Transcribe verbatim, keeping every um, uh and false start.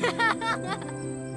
哈哈哈哈